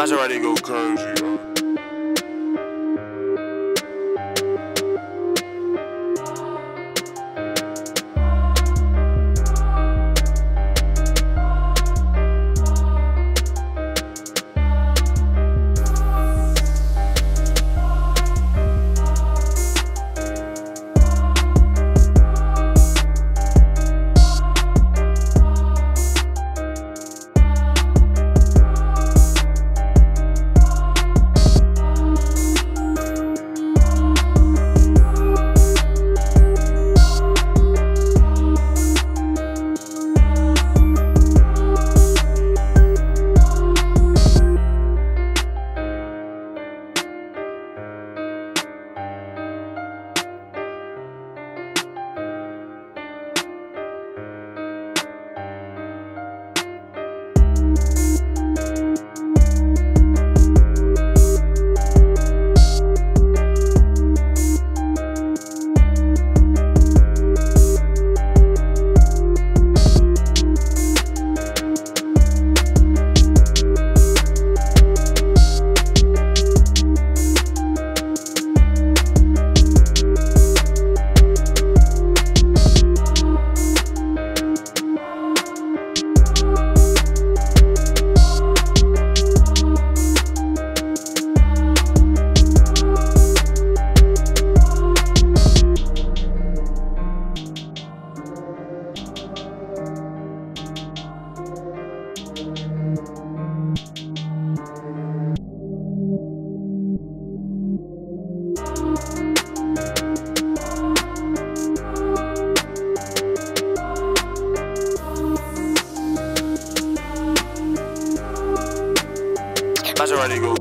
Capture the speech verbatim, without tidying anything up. Maserati go crazy. Maserati go